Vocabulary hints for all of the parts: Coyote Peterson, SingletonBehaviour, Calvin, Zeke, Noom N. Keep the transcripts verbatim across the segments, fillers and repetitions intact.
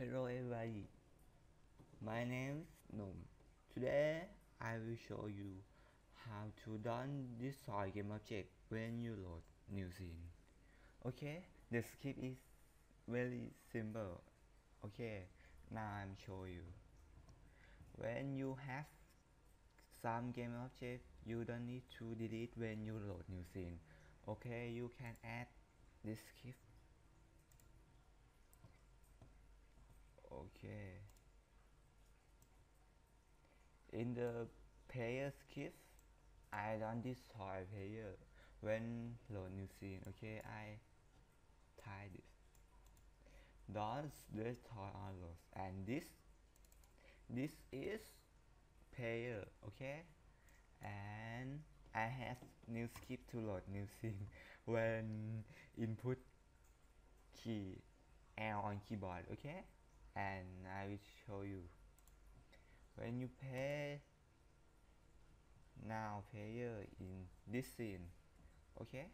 Hello everybody, my name is Noom. Today I will show you how to done this soil game object when you load new scene. Okay, the script is very simple. Okay, now I'm show you. When you have some game object, you don't need to delete when you load new scene. Okay, you can add this script. Okay, in the player script, I don't destroy player when load new scene. Okay, I tie this. Don't destroy on loads, and this, this is player. Okay, and I have new script to load new scene when input key L on keyboard. Okay. And I will show you. When you play now player in this scene, okay,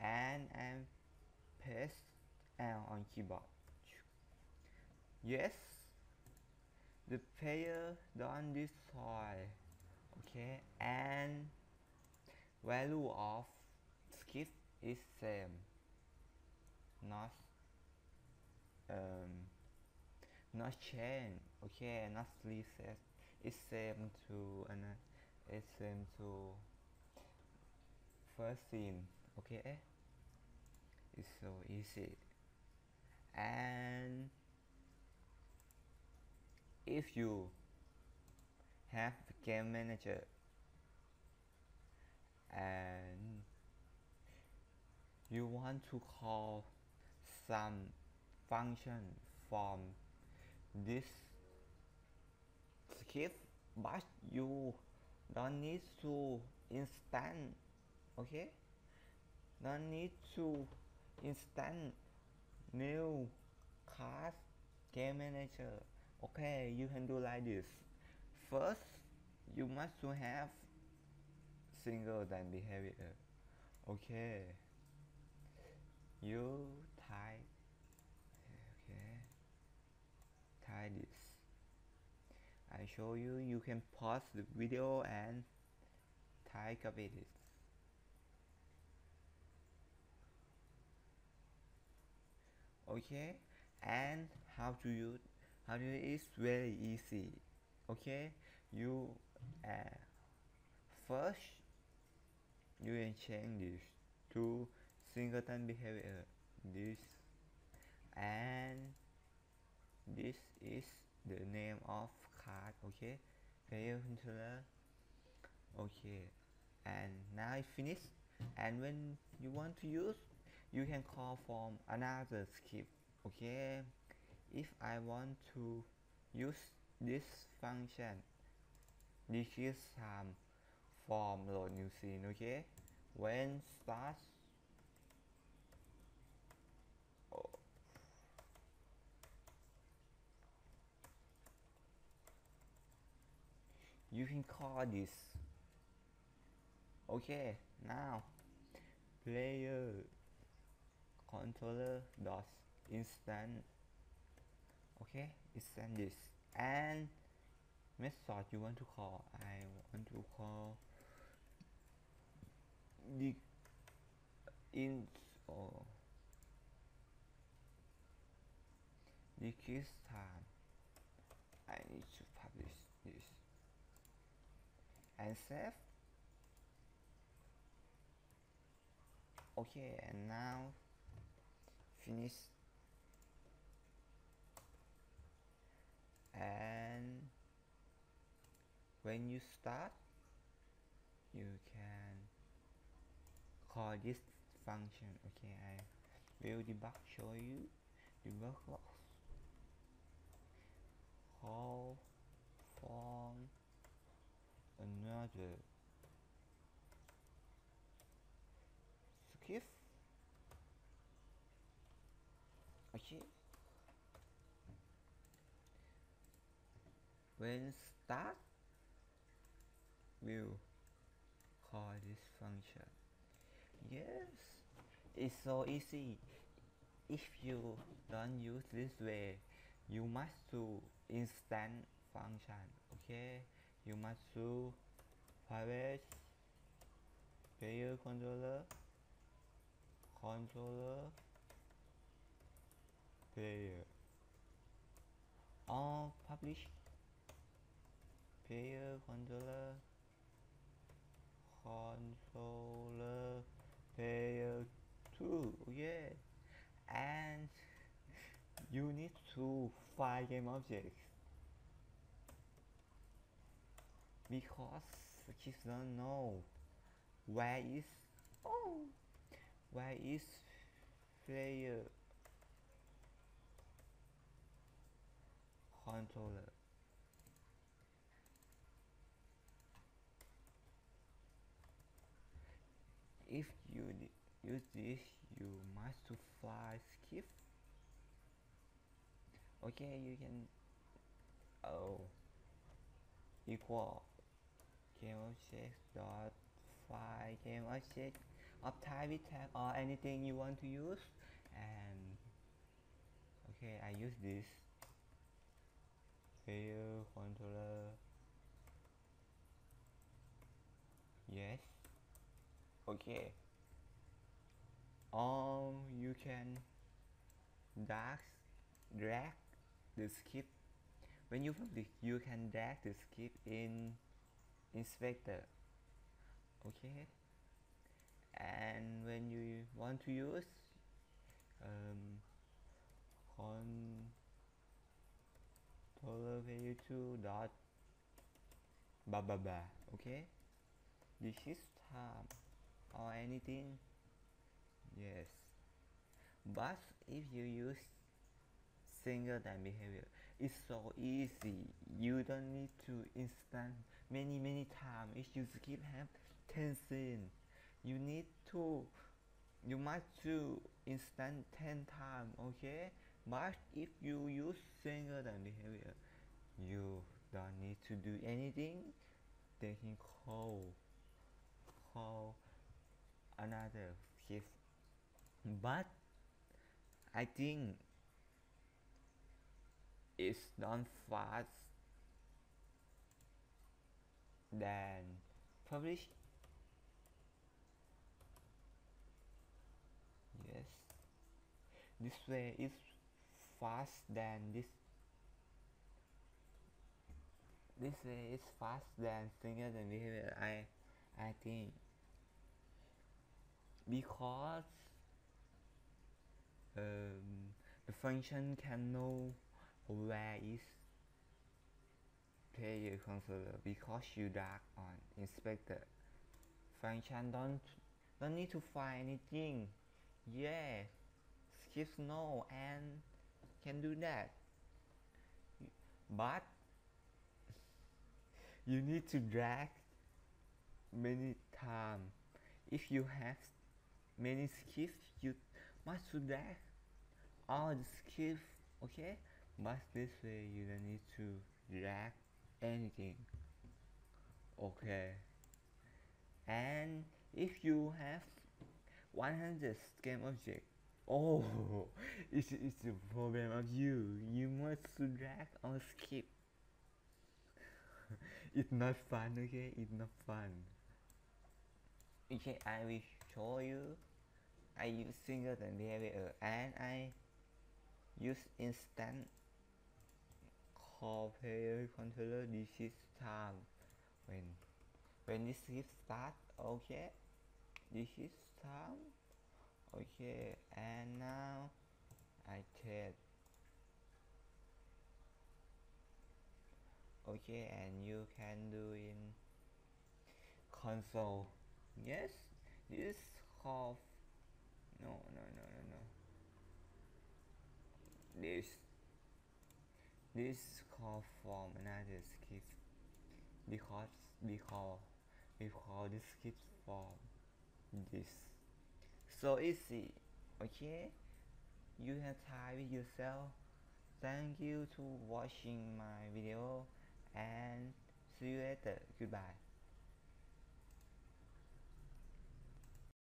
and I press L on keyboard. Yes, the player don't destroy. Okay, and value of skip is same. Not um. Not change, okay, not reset. It's same to another, it's same to first scene, okay. It's so easy. And if you have game manager and you want to call some function from this script, but you don't need to instant, okay, don't need to instant new class game manager. Okay, you can do like this. First, you must to have SingletonBehaviour. Okay, you type, okay, this. I show you. You can pause the video and type copy this. Okay, and how to use how to use is very easy. Okay, you uh, first you can change this to SingletonBehaviour. This and this is the name of card, okay, player controller. Okay, and now it's finished. And when you want to use, you can call from another script. Okay, if I want to use this function, this is some form load new scene. Okay, when starts, you can call this. Okay, now player controller dot instant. Okay, instant this and method you want to call. I want to call the int or the kiss time. I need to publish this. And save. Okay, and now finish. And when you start, you can call this function. Okay, I will debug show you debug logs. Call form another skip. Okay, when start, we'll call this function. Yes, it's so easy. If you don't use this way, you must do instant function. Okay, you must do private player controller, controller, player, or publish player controller, controller, player two. Yeah, and you need to find game objects because the kids don't know where is oh where is player controller. If you use this, you must fly skip. Okay, you can oh equal game object dot fly game object of type with tag or anything you want to use. And okay, I use this player controller. Yes. Okay. Um, you can drag, drag the skip. When you publish, you can drag the skip in inspector. Okay. And when you want to use, um, controller value two dot blah blah blah. Okay. This is time. Or anything. Yes, but if you use singleton behavior, it's so easy. You don't need to instant many many times. If you skip have ten scenes, you need to you must do instant ten times. Okay, but if you use singleton behavior, you don't need to do anything. They can call call another shift, but I think it's not fast than publish. Yes, this way is fast than this this way is fast than singleton behavior. I I think. Because um, the function can know where is player controller because you drag on inspector. Function don't don't need to find anything. Yeah, skips no and can do that. But you need to drag many times. If you have many skips, you must do that all the skips. Okay, but this way you don't need to drag anything. Okay, and if you have one hundred game object, oh it's, it's the problem of you you must to drag or skip. It's not fun. Okay, it's not fun. Okay, I will show you. I use singleton behavior and I use instant call player controller. This is time when when this skip start. Okay, this is time. Okay, and now I test. Okay, and you can do in console. Yes, this is called no no no no no this this call from another skip because we call we call this skip from this. So easy. Okay, you have time with yourself. Thank you to watching my video and see you later. Goodbye.